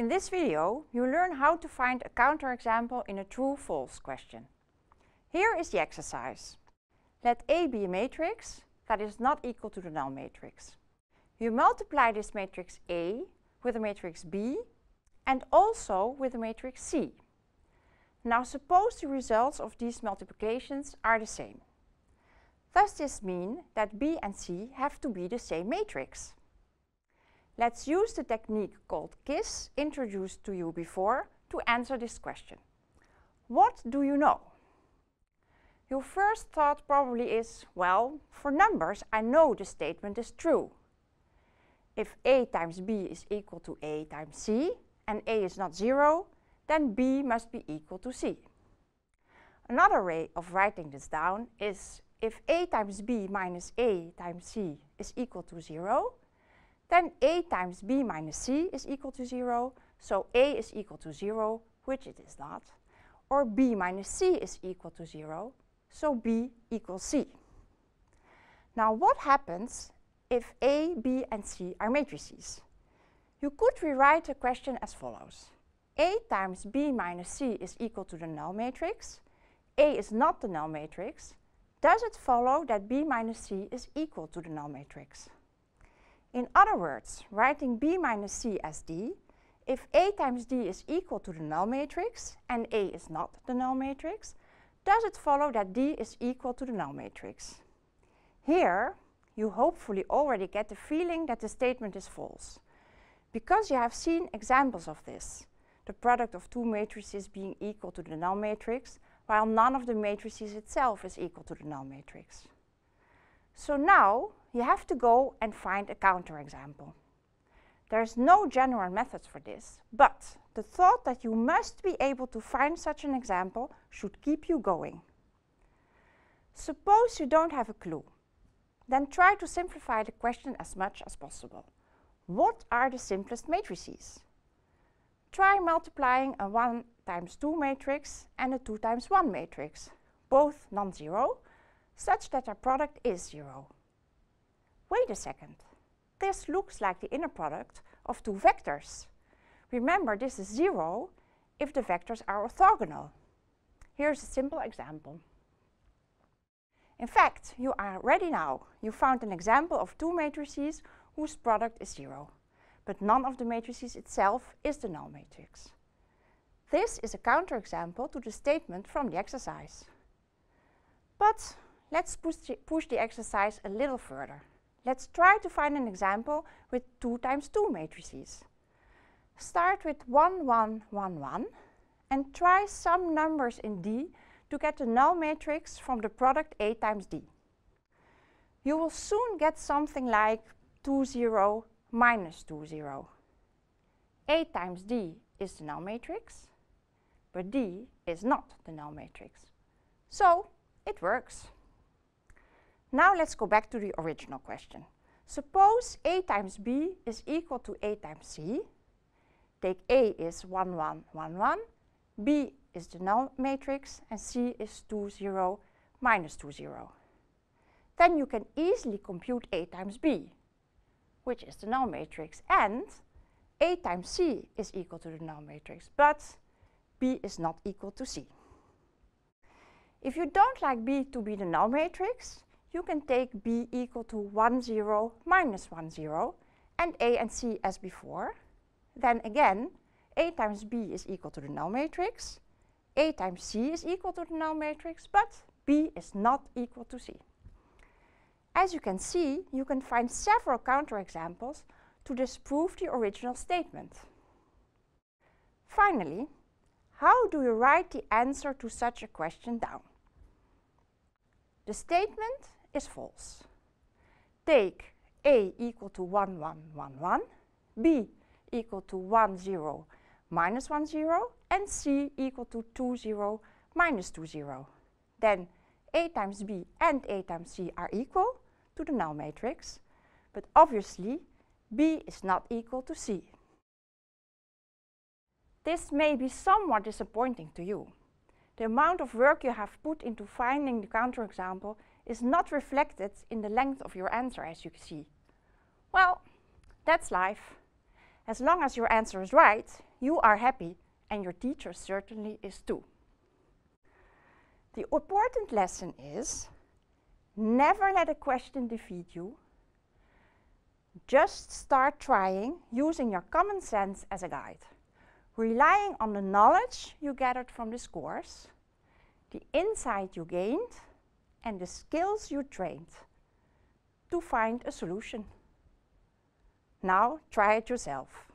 In this video, you learn how to find a counterexample in a true-false question. Here is the exercise. Let A be a matrix that is not equal to the null matrix. You multiply this matrix A with a matrix B and also with a matrix C. Now suppose the results of these multiplications are the same. Does this mean that B and C have to be the same matrix? Let's use the technique called KISS, introduced to you before, to answer this question. What do you know? Your first thought probably is, well, for numbers I know the statement is true. If A times B is equal to A times C, and A is not 0, then B must be equal to C. Another way of writing this down is, if A times B minus A times C is equal to 0, then A times B minus C is equal to 0, so A is equal to 0, which it is not, or B minus C is equal to 0, so B equals C. Now what happens if A, B and C are matrices? You could rewrite the question as follows. A times B minus C is equal to the null matrix. A is not the null matrix. Does it follow that B minus C is equal to the null matrix? In other words, writing B minus C as D, if A times D is equal to the null matrix and A is not the null matrix, does it follow that D is equal to the null matrix? Here, you hopefully already get the feeling that the statement is false, because you have seen examples of this, the product of two matrices being equal to the null matrix, while none of the matrices itself is equal to the null matrix. So now, you have to go and find a counterexample. There's no general method for this, but the thought that you must be able to find such an example should keep you going. Suppose you don't have a clue. Then try to simplify the question as much as possible. What are the simplest matrices? Try multiplying a 1 times 2 matrix and a 2 times 1 matrix, both non-zero, such that their product is 0. Wait a second, this looks like the inner product of two vectors. Remember, this is 0 if the vectors are orthogonal. Here's a simple example. In fact, you are ready now. You found an example of two matrices whose product is 0, but none of the matrices itself is the null matrix. This is a counterexample to the statement from the exercise. But let's push the exercise a little further. Let's try to find an example with 2 times 2 matrices. Start with 1, 1, 1, 1 and try some numbers in D to get the null matrix from the product A times D. You will soon get something like 2, 0, minus 2, 0. A times D is the null matrix, but D is not the null matrix. So, it works. Now let's go back to the original question. Suppose A times B is equal to A times C. Take A is 1, 1, 1, 1. B is the null matrix and C is 2, 0, minus 2, 0. Then you can easily compute A times B, which is the null matrix, and A times C is equal to the null matrix, but B is not equal to C. If you don't like B to be the null matrix, you can take B equal to 1, 0, minus 1, 0, and A and C as before. Then again, A times B is equal to the null matrix, A times C is equal to the null matrix, but B is not equal to C. As you can see, you can find several counterexamples to disprove the original statement. Finally, how do you write the answer to such a question down? The statement is false. Take A equal to 1, 1, 1, 1, B equal to 1, 0, minus 1, 0, and C equal to 2, 0, minus 2, 0. Then A times B and A times C are equal to the null matrix, but obviously B is not equal to C. This may be somewhat disappointing to you. The amount of work you have put into finding the counterexample is not reflected in the length of your answer, as you can see. Well, that's life. As long as your answer is right, you are happy, and your teacher certainly is too. The important lesson is, never let a question defeat you. Just start trying, using your common sense as a guide, relying on the knowledge you gathered from this course, the insight you gained, and the skills you trained to find a solution. Now try it yourself.